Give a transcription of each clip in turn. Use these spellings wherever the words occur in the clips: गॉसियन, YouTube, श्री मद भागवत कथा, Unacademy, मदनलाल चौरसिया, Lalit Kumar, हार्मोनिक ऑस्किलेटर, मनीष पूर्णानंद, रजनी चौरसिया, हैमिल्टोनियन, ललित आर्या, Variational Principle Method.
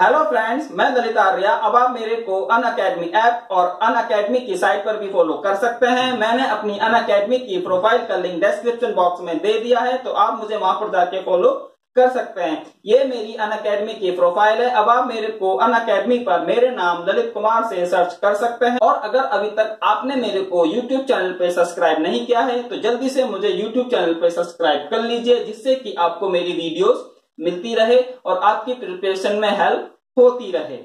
Hello friends, मैं ललित आर्या। अब आप मेरे को अनअकैडमी ऐप और अनअकैडमी की साइट पर भी फॉलो कर सकते हैं। मैंने अपनी अनअकैडमी की प्रोफाइल का लिंक डिस्क्रिप्शन बॉक्स में दे दिया है, तो आप मुझे वहां पर जाके फॉलो कर सकते हैं। ये मेरी अनअकैडमी की प्रोफाइल है। अब आप मेरे को अनअकैडमी पर मेरे नाम ललित कुमार से सर्च कर सकते हैं। और अगर अभी तक आपने मेरे को YouTube चैनल पर सब्सक्राइब नहीं किया है तो जल्दी से मुझे YouTube चैनल पर सब्सक्राइब कर लीजिए, जिससे कि आपको मेरी वीडियोस मिलती रहे और आपकी प्रिपरेशन में हेल्प होती रहे।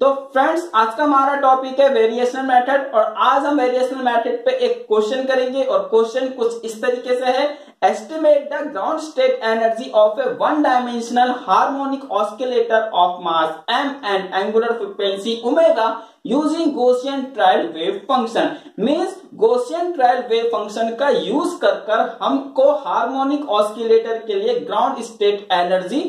तो फ्रेंड्स, आज का हमारा टॉपिक है वेरिएशनल मेथड, और आज हम वेरिएशनल मेथड पे एक क्वेश्चन करेंगे। और क्वेश्चन कुछ इस तरीके से है, estimate the ground state energy of a one dimensional हार्मोनिक ऑस्किलेटर of mass m and angular frequency omega using गॉसियन trial wave function. Means गॉसियन trial wave function का यूज कर हमको हार्मोनिक ऑस्किलेटर के लिए ground state energy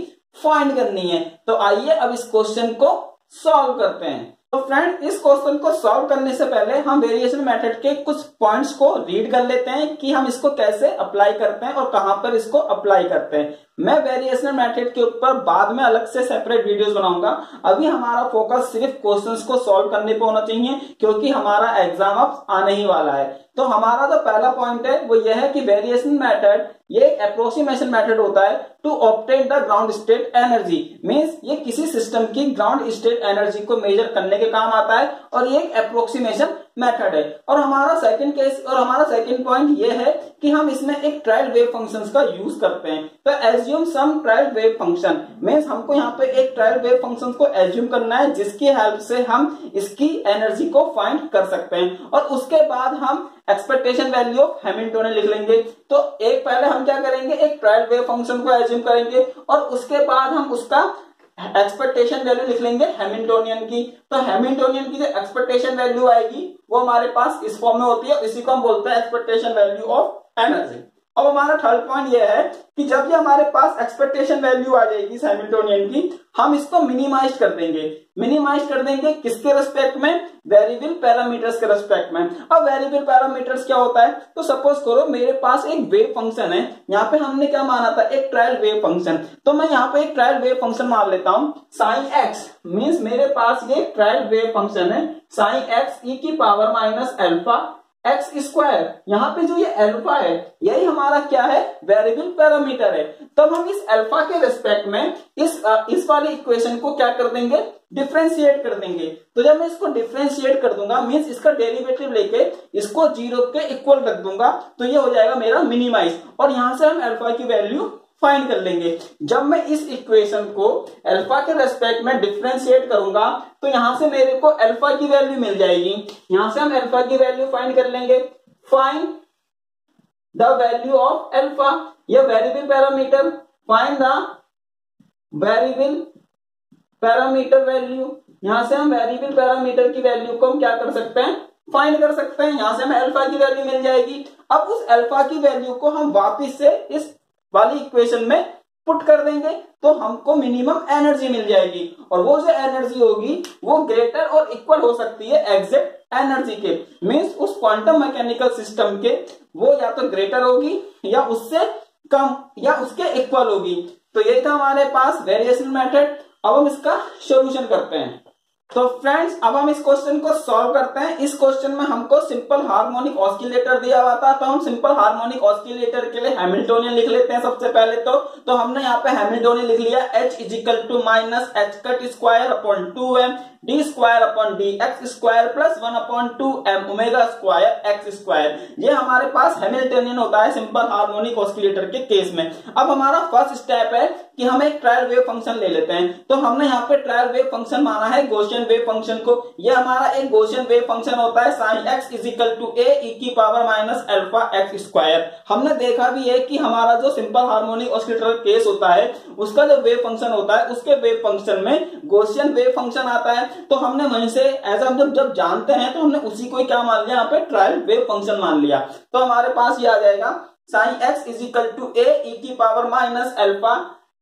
find करनी है। तो आइए अब इस क्वेश्चन को सॉल्व करते हैं। तो फ्रेंड, इस क्वेश्चन को सॉल्व करने से पहले हम वेरिएशन मेथड के कुछ पॉइंट्स को रीड कर लेते हैं कि हम इसको कैसे अप्लाई करते हैं और कहां पर इसको अप्लाई करते हैं। मैं वेरिएशन मेथड के ऊपर बाद में अलग से सेपरेट वीडियोस बनाऊंगा। अभी हमारा फोकस सिर्फ क्वेश्चंस को सॉल्व करने पे होना चाहिए, क्योंकि हमारा एग्जाम अब आने ही वाला है। तो हमारा जो पहला पॉइंट है वो यह है कि वेरिएशन मेथड ये अप्रोक्सीमेशन मेथड होता है to obtain the ground state energy. Means ये किसी सिस्टम की ग्राउंड स्टेट एनर्जी को मेजर करने के काम आता है, और ये एक अप्रोक्सीमेशन मेथड है। और हमारा सेकंड पॉइंट ये है कि हम इसमें एक ट्रायल वेव फंक्शंस का यूज करते हैं। तो assume some trial wave function, means हमको यहाँ पे एक ट्रायल वेव फंक्शन को एज्यूम करना है, जिसकी हेल्प से हम इसकी एनर्जी को फाइंड कर सकते हैं। और उसके बाद हम एक्सपेक्टेशन वैल्यू ऑफ हैमिल्टोनियन लिख लेंगे। तो एक पहले हम क्या करेंगे, एक ट्रायल वेव फंक्शन को एज्यूम करेंगे, और उसके बाद हम उसका एक्सपेक्टेशन वैल्यू लिख लेंगे हैमिल्टोनियन की। तो हैमिल्टोनियन की जो एक्सपेक्टेशन वैल्यू आएगी वो हमारे पास इस फॉर्म में होती है, इसी को हम बोलते हैं एक्सपेक्टेशन वैल्यू ऑफ एनर्जी। अब हमारा थर्ड पॉइंट ये है कि जब ये हमारे पास एक्सपेक्टेशन वैल्यू आ जाएगी हैमिल्टोनियन की, हम इसको मिनिमाइज कर देंगे। मिनिमाइज कर देंगे किसके रेस्पेक्ट में, वेरिएबल पैरामीटर्स के रेस्पेक्ट में। अब वेरिएबल पैरामीटर्स क्या होता है, तो सपोज करो मेरे पास एक वेव फंक्शन है। यहाँ पे हमने क्या माना था, एक ट्रायल वेव फंक्शन। तो मैं यहाँ पे एक ट्रायल वेव फंक्शन मान लेता हूँ साइन एक्स। मीन्स मेरे पास ये ट्रायल वेव फंक्शन है साइन एक्स ई की power minus alpha x square. यहाँ पे जो ये अल्फा है यही हमारा क्या है, वेरिएबल पैरामीटर है। तब हम इस अल्फा के रेस्पेक्ट में इस वाले इक्वेशन को क्या कर देंगे, डिफरेंशिएट कर देंगे। तो जब मैं इसको डिफरेंशिएट कर दूंगा, मींस इसका डेरिवेटिव लेके इसको जीरो के इक्वल रख दूंगा, तो ये हो जाएगा मेरा मिनिमाइज। और यहां से हम अल्फा की वैल्यू फाइंड कर लेंगे। जब मैं इस इक्वेशन को अल्फा के रेस्पेक्ट में डिफरेंशिएट करूंगा, तो यहां से मेरे को अल्फा की वैल्यू मिल जाएगी। यहां से हम अल्फा की वैल्यू फाइंड कर लेंगे। Find the value of alpha, यह variable parameter. Find the variable parameter value, यहां से हम वेरिएबल पैरामीटर की वैल्यू को हम क्या कर सकते हैं, फाइंड कर सकते हैं। यहां से हमें अल्फा की वैल्यू मिल जाएगी। अब उस अल्फा की वैल्यू को हम वापिस से इस वाली इक्वेशन में पुट कर देंगे, तो हमको मिनिमम एनर्जी मिल जाएगी। और वो जो एनर्जी होगी वो ग्रेटर और इक्वल हो सकती है एग्जैक्ट एनर्जी के। मींस उस क्वांटम मैकेनिकल सिस्टम के वो या तो ग्रेटर होगी या उससे कम या उसके इक्वल होगी। तो यही था हमारे पास वेरिएशन मेथड। अब हम इसका सॉल्यूशन करते हैं। तो फ्रेंड्स, अब हम इस क्वेश्चन को सॉल्व करते हैं। इस क्वेश्चन में हमको सिंपल हार्मोनिक ऑस्किलेटर दिया हुआ था, तो हम सिंपल हार्मोनिक ऑस्किलेटर के लिए हैमिल्टोनियन लिख लेते हैं सबसे पहले। तो हमने यहाँ पे हैमिल्टोनियन लिख लिया h is equal to minus h cut square upon 2m d square upon d x square plus 1 upon 2m omega square x square. ये हमारे पास हैमिल्टोनियन होता है सिंपल हार्मोनिक ऑस्किलेटर के केस में। अब हमारा फर्स्ट स्टेप है कि हम एक ट्रायल वेव फंक्शन ले लेते हैं। तो हमने यहाँ पे ट्रायल वेव फंक्शन माना है गॉसियन वेव फंक्शन को। ये हमारा एक गॉसियन वेव फंक्शन होता है psi x is equal to a e की power minus alpha x square. हमने देखा भी है कि हमारा जो सिंपल हार्मोनिक ऑस्किलेटर केस होता है उसका जो वेव फंक्शन होता है उसके वेव फंक्शन में गॉसियन वेव फंक्शन आता है। तो हमने वहीं से एज हम जब जानते हैं तो हमने उसी को क्या मान लिया, यहाँ पे ट्रायल वेव फंक्शन मान लिया। तो हमारे पास ये आ जाएगा psi x is equal to a e की power minus alpha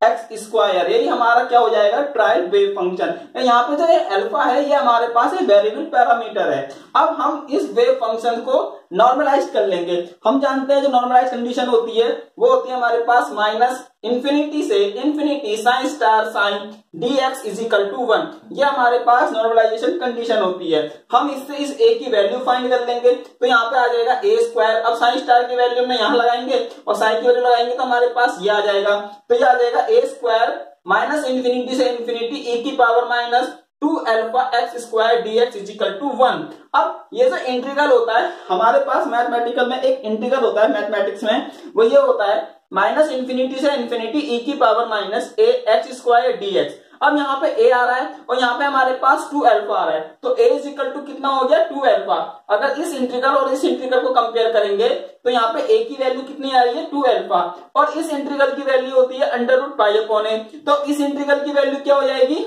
x square. यही हमारा क्या हो जाएगा, ट्रायल वेव फंक्शन। यहाँ पे जो ये अल्फा है ये हमारे पास वेरिएबल पैरामीटर है। अब हम इस वेव फंक्शन को नॉर्मलाइज कर लेंगे। हम जानते हैं जो नॉर्मलाइज कंडीशन होती है वो होती है हमारे पास माइनस इन्फिनिटी से infinity psi star psi dx is equal to 1, यह हमारे पास नॉर्मलाइजेशन कंडीशन होती है। हम इससे इस a की वैल्यू फाइंड कर लेंगे तो यहाँ पे आ जाएगा a स्क्वायर। अब साइन स्टार की वैल्यू में यहाँ लगाएंगे और साइन की वैल्यू लगाएंगे तो हमारे पास ये आ जाएगा, तो यह आ जाएगा a स्क्वायर माइनस इन्फिनिटी से इन्फिनिटी e की power minus 2 alpha x square dx is equal to 1। अब ये जो इंटीग्रल होता है हमारे पास मैथमेटिकल में, एक इंटीग्रल होता है मैथमेटिक्स में, वो ये होता है माइनस इन्फिनिटी से इन्फिनिटी e की power minus a x square dx। अब यहाँ पे a आ रहा है और यहाँ पे हमारे पास 2 अल्फा आ रहा है, तो a इज इक्वल टू कितना हो गया 2 अल्फा। अगर इस इंटीग्रल और इस इंटीग्रल को कंपेयर करेंगे तो यहाँ पे a की वैल्यू कितनी आ रही है 2 अल्फा, और इस इंटीग्रल की वैल्यू होती है under root pi upon a, तो इस इंटीग्रल की वैल्यू क्या हो जाएगी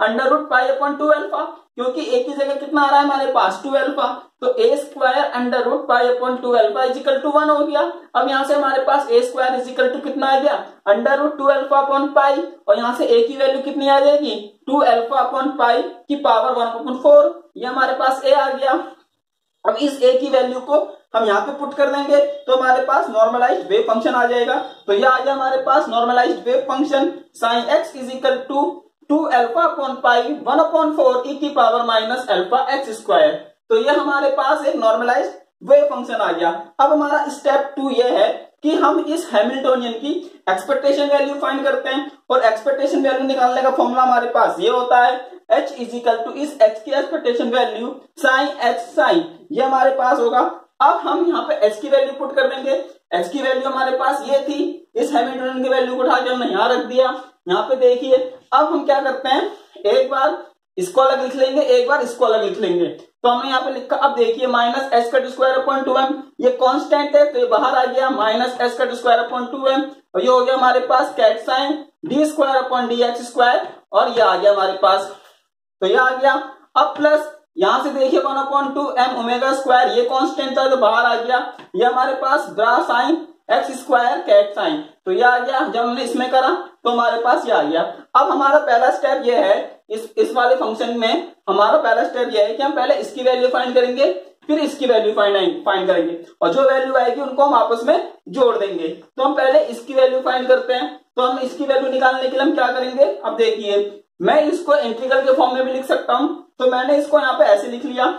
under root pi upon 2 alpha, क्योंकि a की जगह कितना आ रहा है हमारे पास 2 अल्फा, तो a square under root pi upon 2 alpha is equal to 1 हो गया। अब यहाँ से हमारे पास a square is equal to कितना आ गया under root 2 alpha upon pi, और यहाँ से a की वैल्यू कितनी आ जाएगी 2 अल्फा अपॉन पाई की पावर 1/4, ये हमारे पास a आ गया। अब इस a की वैल्यू को हम यहाँ पे पुट कर देंगे तो हमारे पास नॉर्मलाइज्ड वेव फंक्शन आ जाएगा, तो यह आ गया हमारे पास normalised wave function psi x is equal to 2 alpha upon pi 1/4 e की power minus alpha x square. तो ये हमारे पास एक नॉर्मलाइज वेव फंक्शन आ गया। अब हमारा स्टेप 2 ये है कि हम इस हैमिल्टोनियन की एक्सपेक्टेशन वैल्यू फाइंड करते हैं, और एक्सपेक्टेशन वैल्यू निकालने का फॉर्मूला हमारे पास ये होता है h इज इक्वल टू इस x की expectation value psi x psi, ये हमारे पास होगा। अब हम यहाँ पे h की वैल्यू पुट कर देंगे, h की वैल्यू हमारे पास ये थी, इस हैमिल्टोनियन की वैल्यू को उठा के हमने यहाँ रख दिया। यहाँ पे देखिए अब हम क्या करते हैं, एक बार इसको अलग लिख लेंगे एक बार इसको अलग लिख लेंगे, तो हमने यहाँ पे लिखा। अब देखिए minus s cut square upon 2m ये कांस्टेंट है तो ये बाहर आ गया minus s cut square upon 2m, और ये हो गया हमारे पास ket psi d square upon d x square, और ये आ गया हमारे पास, तो ये आ गया। अब प्लस यहाँ से देखिए 1/2m ओमेगा स्क्वायर, ये कांस्टेंट था तो बाहर आ गया, ये हमारे पास bra psi x square ket psi, तो ये आ गया। जब हमने इसमें करा तो हमारे पास ये आ गया। अब हमारा पहला स्टेप ये है, इस वाले फंक्शन में हमारा पहला स्टेप ये है कि हम पहले इसकी वैल्यू फाइंड करेंगे फिर इसकी वैल्यू फाइंड करेंगे, और जो वैल्यू आएगी उनको हम आपस में जोड़ देंगे। तो हम पहले इसकी वैल्यू फाइंड करते हैं, तो हम इसकी वैल्यू निकालने के लिए हम क्या करेंगे। अब देखिए मैं इसको इंटीग्रल के फॉर्म में भी लिख सकता हूँ, तो मैंने इसको यहाँ पे ऐसे लिख लिया,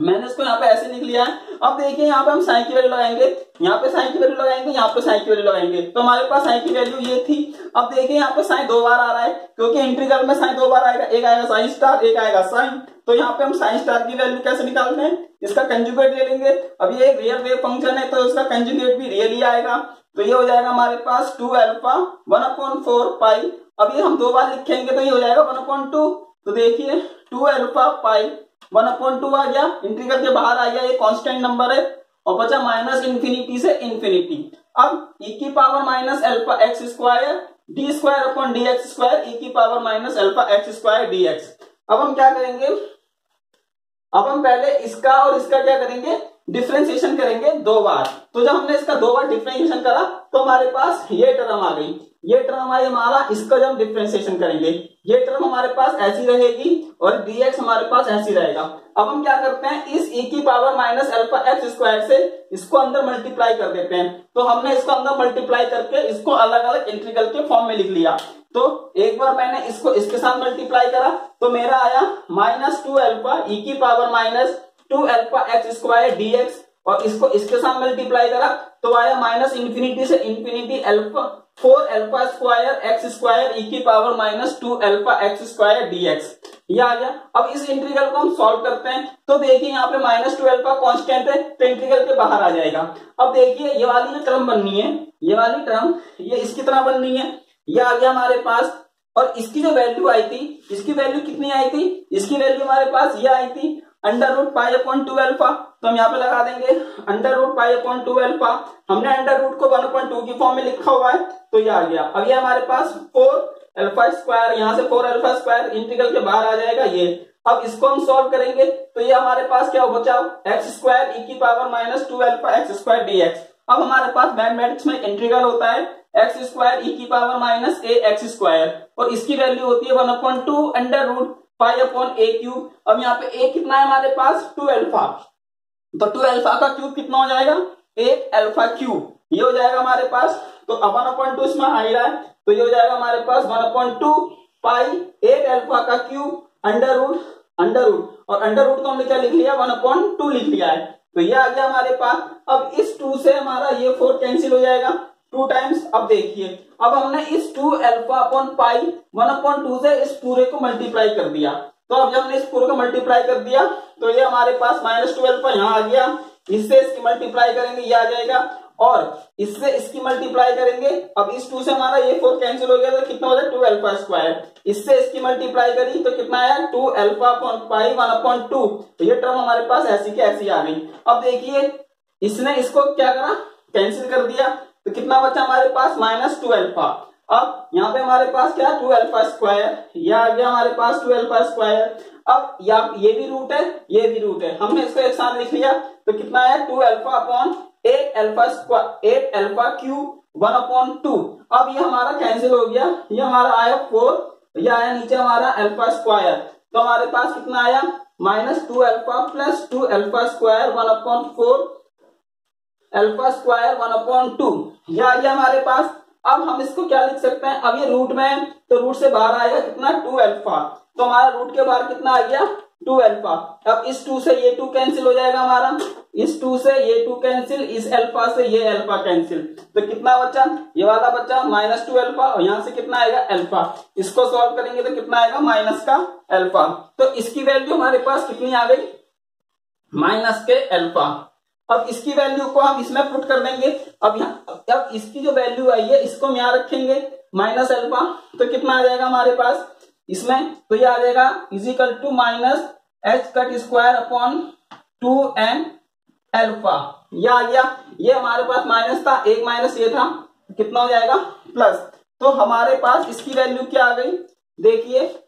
मैंने इसको यहाँ पे ऐसे लिख लिया है। अब देखिए यहाँ पे हम साइन की वैल्यू लगाएंगे, यहाँ पे साइन की वैल्यू लगाएंगे, यहाँ पे साइन की वैल्यू लगाएंगे, तो हमारे पास साइन की वैल्यू ये थी। अब देखिए यहाँ पे साइन 2 बार आ रहा है क्योंकि इंटीग्रल में साइन 2 बार आएगा, एक आएगा साइन स्टार एक आएगा साइन, तो यहाँ पे हम साइन स्टार की वैल्यू कैसे निकालते हैं, इसका कंजुगेट ले लेंगे। अब ये एक रियल वेव फंक्शन है तो उसका कंजुगेट भी रियल ही आएगा, तो ये हो जाएगा हमारे पास 2 अल्फा 1/4 पाई। अब ये हम 2 बार लिखेंगे तो ये हो जाएगा 1/2, तो देखिए 2 अल्फा पाई 1/2 आ गया, इंटीग्रल के बाहर आ गया, ये कांस्टेंट नंबर है, और बचा माइनस इन्फिनिटी से इन्फिनिटी। अब e की power minus alpha x square d square upon d x square e की power minus alpha x square d x. अब हम क्या करेंगे, अब हम पहले इसका और इसका क्या करेंगे डिफ्रेंसिएशन करेंगे 2 बार, तो जब हमने इसका 2 बार डिफ्रेंसिएशन करा तो हमारे पास ये टर्म आ गई, ये टर्म आई हमारा, इसका जब डिफ्रेंसिएशन करेंगे ये टर्म हमारे पास ऐसी रहेगी और dx हमारे पास ऐसी रहेगा। अब हम क्या करते हैं इस e की power minus alpha x square से इसको अंदर मल्टीप्लाई कर देते हैं, तो हमने इसको अंदर मल्टीप्लाई करके इसको अलग अलग इंटीग्रल के फॉर्म में लिख लिया। तो एक बार मैंने इसको इसके साथ मल्टीप्लाई करा तो मेरा आया माइनस 2 अल्फा e की power minus 2 alpha x square dx, और इसको इसके साथ मल्टीप्लाई करा तो आया माइनस इन्फिनिटी से infinity alpha 4 alpha square x square e की power minus 2 alpha x square dx, ये आ गया। अब इस इंटीग्रल को हम सॉल्व करते हैं, तो देखिए यहाँ पे माइनस 2 अल्फा कॉन्स्टेंट है तो इंटीग्रल के बाहर आ जाएगा। अब देखिए ये वाली जो टर्म बननी है, ये वाली टर्म ये इसकी तरह बननी है, ये आ गया हमारे पास, और इसकी जो वैल्यू आई थी इसकी वैल्यू कितनी आई थी, इसकी वैल्यू हमारे पास ये आई थी under root pi upon 2 alpha, तो हम यहाँ पे लगा देंगे under root pi upon 2 alpha, हमने अंडर रूट को 1/2 की फॉर्म में लिखा हुआ है, तो ये आ गया। अब ये हमारे पास 4 अल्फा स्क्वायर, यहाँ से 4 अल्फा स्क्वायर इंटीग्रल के बाहर आ जाएगा ये। अब इसको हम सॉल्व करेंगे तो ये हमारे पास क्या हो बचा एक्स स्क्वायर e की power minus 2 alpha x square dx। अब हमारे पास मैथमेटिक्स में इंटीग्रल होता है एक्स स्क्वायर e की power minus a x square, और इसकी वैल्यू होती है 1/2 under root pi upon a cube. अब यहाँ पे a कितना है हमारे पास 2 अल्फा, तो 2 अल्फा का क्यूब कितना हो जाएगा 1 अल्फा क्यूब। ये हो जाएगा हमारे पास, तो 1/2 इसमें आ ही रहा है, तो ये हो जाएगा हमारे पास 1/2 पाई 8 अल्फा का क्यूब अंडर रूट और अंडर रूट को हमने क्या लिख लिया 1/2 लिख लिया है। तो ये आ गया हमारे पास। अब इस 2 से हमारा ये 4 कैंसिल हो जाएगा 2 टाइम्स। अब देखिए, अब हमने इस 2 अल्फा अपॉन पाई 1/2 से इस पूरे को मल्टीप्लाई कर दिया। तो अब जब हमने इस पूरे को मल्टीप्लाई कर दिया तो ये हमारे पास -2 अल्फा यहाँ आ गया, इससे इसकी मल्टीप्लाई करेंगे ये आ जाएगा, और इससे इसकी मल्टीप्लाई करेंगे। अब इस 2 से हमारा ये 4 कैंसिल हो गया तो कितना हो जाएगा 2 अल्फा स्क्वायर। इससे इसकी मल्टीप्लाई करी तो कितना आया 2 अल्फा अपॉन पाई 1/2। तो ये टर्म हमारे पास ऐसी की ऐसी आ गई। अब देखिए इसने इसको क्या करा कैंसिल कर दिया, तो कितना बचा हमारे पास -2 अल्फा। अब यहाँ पे हमारे पास क्या है 2 अल्फा स्क्वायर, यह आ गया हमारे पास 2 अल्फा स्क्वायर। अब ये भी रूट है ये भी रूट है, हमने इसको एक साथ लिख लिया तो कितना है 2 अल्फा अपॉन 8 अल्फा क्यूब 1/2। अब ये हमारा कैंसिल हो गया, ये हमारा आया 4, ये आया नीचे हमारा अल्फा स्क्वायर। तो हमारे पास कितना आया -2 alpha + 2 alpha square 1/4 alpha square 1/2, यह आ गया हमारे पास। अब हम इसको क्या लिख सकते हैं, अब ये रूट में है तो रूट से बाहर आएगा कितना 2 अल्फा। तो हमारा रूट के बाहर कितना आ गया 2 अल्फा। अब इस 2 से ये 2 कैंसिल हो जाएगा हमारा, इस 2 से ये 2 कैंसिल, इस अल्फा से ये अल्फा कैंसिल, तो कितना बचा ये वाला बचा -2 अल्फा, और यहाँ से कितना आएगा अल्फा। इसको सॉल्व करेंगे तो कितना आएगा -का अल्फा। तो इसकी वैल्यू हमारे पास कितनी आ गई -के अल्फा। अब इसकी वैल्यू को हम इसमें पुट कर देंगे। अब यहाँ अब इसकी जो वैल्यू आई है इसको हम यहाँ रखेंगे -अल्फा, तो कितना आ जाएगा हमारे पास इसमें, तो ये आ जाएगा is equal to -h² upon 2n alpha. यह आ गया, ये हमारे पास माइनस था, एक माइनस ये था, कितना हो जाएगा प्लस। तो हमारे पास इसकी वैल्यू क्या आ गई, देखिए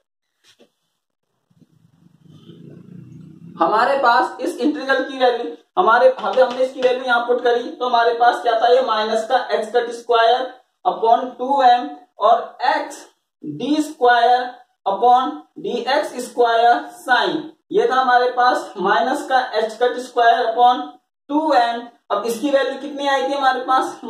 हमारे पास इस इंटीग्रल की वैल्यू हमने इसकी वैल्यू यहाँ पुट करी तो हमारे पास क्या था ये -h² अपॉन 2m और x d² upon dx² sign, ये था हमारे पास -h² अपॉन 2n। अब इसकी वैल्यू कितनी आई थी हमारे पास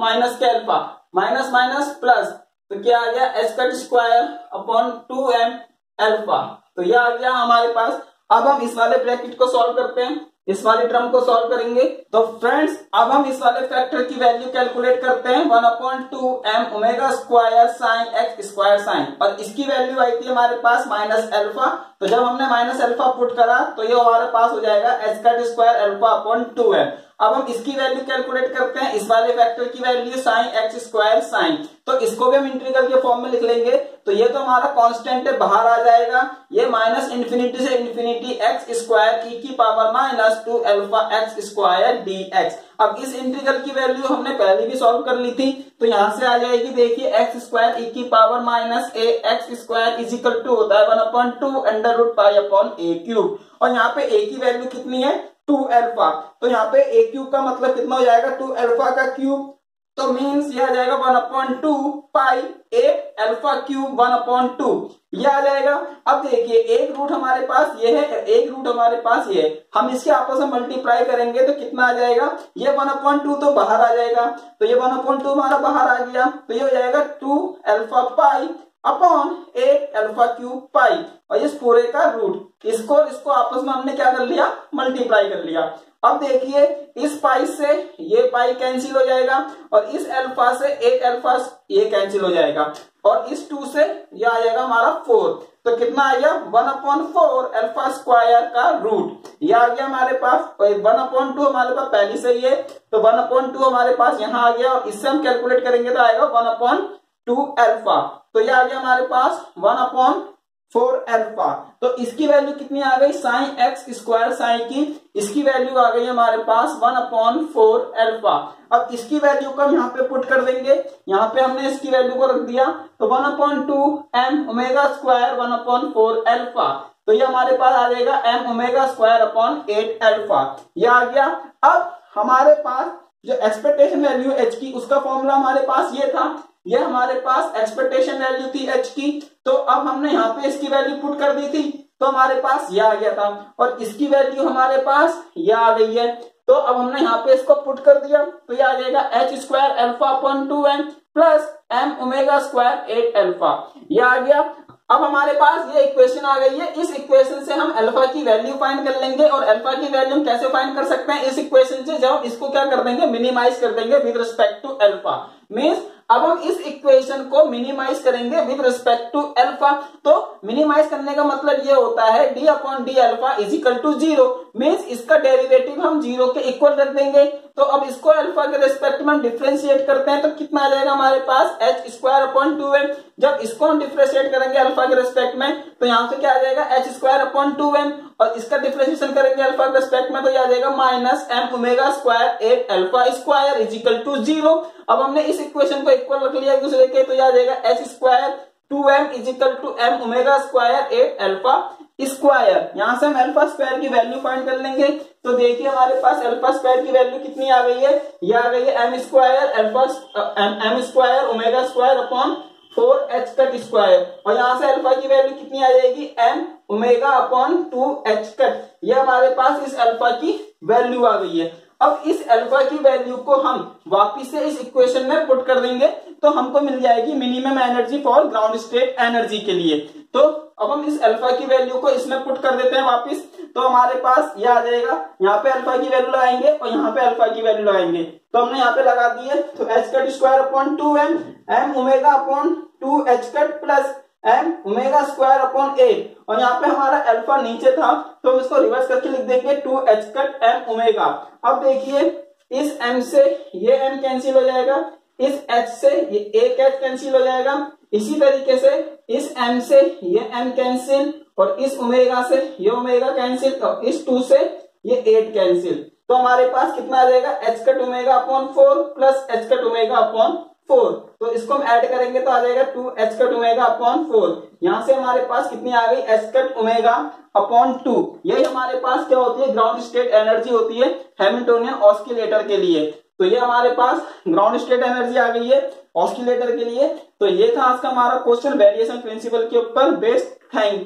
-के अल्फा, माइनस माइनस प्लस, तो क्या आ गया h² अपॉन 2n अल्फा। तो यह आ गया हमारे पास। अब हम इस वाले ब्रैकेट को सॉल्व करते हैं, इस वाले टर्म को सॉल्व करेंगे। तो फ्रेंड्स अब हम इस वाले फैक्टर की वैल्यू कैलकुलेट करते हैं 1/2m ω² sin x² sin, और इसकी वैल्यू आई थी हमारे पास -अल्फा। तो जब हमने -अल्फा पुट करा तो ये हमारे पास हो जाएगा h² अल्फा अपॉन 2m। अब हम इसकी वैल्यू कैलकुलेट करते हैं, इस वाले फैक्टर की वैल्यू sin x² sin, तो इसको भी हम इंटीग्रल के फॉर्म में लिख लेंगे। तो ये तो हमारा कांस्टेंट है बाहर आ जाएगा, ये -∞ से ∞ x² e⁻²αx²dx। अब इस इंटीग्रल की वैल्यू हमने पहले भी सॉल्व कर ली थी, तो यहाँ से आ जाएगी देखिए x² e⁻ax² इजिकल टू होता है 1/2 √π/a³, और यहाँ पे a की वैल्यू कितनी है 2 अल्फा। तो यहाँ पे a क्यूब का मतलब कितना हो जाएगा 2 अल्फा का क्यूब, तो मीन्स यह आ जाएगा 1/2 पाई 8 अल्फा क्यूब 1/2, यह आ जाएगा। अब देखिए एक रूट हमारे पास ये है, एक रूट हमारे पास ये है, हम इसके आपस में मल्टीप्लाई करेंगे तो कितना आ जाएगा, ये 1/2 तो बाहर आ जाएगा, तो ये 1/2 हमारा बाहर आ गया, तो ये हो जाएगा 2 alpha pi upon 8 alpha cube pi, और इस पूरे का रूट, इसको आपस में हमने क्या कर लिया मल्टीप्लाई कर लिया। अब देखिए इस पाई से ये पाई कैंसिल हो जाएगा, और इस अल्फा से 8 अल्फा ये कैंसिल हो जाएगा, और इस 2 से ये आ जाएगा हमारा 4, तो कितना आ गया 1/4 अल्फा स्क्वायर का रूट, ये आ गया हमारे पास। 1/2 हमारे पास पहले से ही है, तो 1/2 हमारे पास यहाँ आ गया, और इससे हम कैलकुलेट करेंगे तो आएगा 1/2 अल्फा। तो ये आ गया हमारे पास 1/4 अल्फा। तो इसकी वैल्यू कितनी आ गई sin x² sin की, इसकी वैल्यू आ गई हमारे पास 1/4 अल्फा। अब इसकी वैल्यू को हम यहाँ पे पुट कर देंगे, यहाँ पे हमने इसकी वैल्यू को रख दिया, तो 1/2m ω² 1/4 अल्फा, तो ये हमारे पास आ जाएगा m ω² अपॉन 8 अल्फा, ये आ गया। अब हमारे पास जो एक्सपेक्टेशन वैल्यू h की, उसका फॉर्मूला हमारे पास ये था, ये हमारे पास एक्सपेक्टेशन वैल्यू थी h की, तो अब हमने यहाँ पे इसकी वैल्यू पुट कर दी थी तो हमारे पास यह आ गया था, और इसकी वैल्यू हमारे पास यह आ गई है। तो अब हमने यहाँ पे इसको पुट कर दिया तो ये आ जाएगा H square alpha upon 2m plus M omega square 8 alpha, ये आ गया। अब हमारे पास ये इक्वेशन आ गई है। इस इक्वेशन से हम अल्फा की वैल्यू फाइंड कर लेंगे और अल्फा की वैल्यू हम कैसे फाइंड कर सकते हैं इस इक्वेशन से, जब हम इसको क्या कर देंगे मिनिमाइज कर देंगे with respect to alpha. Means अब हम इस इक्वेशन को मिनिमाइज करेंगे विद रिस्पेक्ट टू अल्फा। तो मिनिमाइज करने का मतलब ये होता है D upon D alpha is equal to zero, means इसका डेरिवेटिव हम जीरो के इक्वल रख देंगे। तो अब इसको अल्फा के रेस्पेक्ट में हम डिफ्रेंशिएट करते हैं तो कितना आ जाएगा हमारे पास एच स्क्वायर अपॉन 2m। जब इसको हम डिफ्रेंशिएट करेंगे अल्फा के रेस्पेक्ट में तो यहाँ से क्या आ जाएगा एच स्क्वायर अपॉन 2m और इसका डिफ्रेंशिएशन करेंगे अल्फा के रेस्पेक्ट में तो यह आ जाएगा minus M omega square 8 alpha square is equal to zero. अब हमने इस इक्वेशन को इक्वल रख लिया एक दूसरे के तो यह आ जाएगा H square 2m is equal to M omega square 8 alpha square. यहां से हम अल्फा स्क्वायर की वैल्यू फाइंड कर लेंगे तो देखिए हमारे पास अल्फा स्क्वायर की वैल्यू कितनी आ गई है, ये आ गई है M square m square omega square upon 4h cut square और यहाँ से अल्फा की वैल्यू कितनी आ जाएगी M omega upon 2h cut. ये हमारे पास इस अल्फा की वैल्यू आ गई है। अब इस अल्फा की वैल्यू को हम वापिस से इस इक्वेशन में पुट कर देंगे तो हमको मिल जाएगी minimum energy for ground state energy के लिए। तो अब हम इस अल्फा की वैल्यू को इसमें पुट कर देते हैं वापस तो हमारे पास ये आ जाएगा, यहाँ पे अल्फा की वैल्यू लगाएंगे और यहाँ पे अल्फा की वैल्यू लगाएंगे तो हमने यहाँ पे लगा दी है तो H cut square upon 2m m omega upon 2h cut plus M omega square upon 8 और यहाँ पे हमारा अल्फा नीचे था तो हम इसको रिवर्स करके लिख देंगे 2h कट एम ओमेगा। अब देखिए इस m से ये m कैंसिल हो जाएगा, इस h से ये एक h कैंसिल हो जाएगा, इसी तरीके से इस m से ये m कैंसिल और इस ओमेगा से ये ओमेगा कैंसिल और इस 2 से ये 8 कैंसिल। तो हमारे पास कितना आ जाएगा h cut omega upon 4 plus h cut omega upon 4। तो इसको हम ऐड करेंगे तो आ जाएगा 2h कट ओमेगा अपॉन 4। यहाँ से हमारे पास कितनी आ गई h कट ओमेगा अपॉन 2। यही हमारे पास क्या होती है ग्राउंड स्टेट एनर्जी होती है हैमिल्टोनियन ऑस्किलेटर के लिए। तो ये हमारे पास ग्राउंड स्टेट एनर्जी आ गई है ऑस्किलेटर के लिए। तो ये था आज का हमारा क्वेश्चन वेरिएशन प्रिंसिपल के ऊपर बेस्ड। Thank you.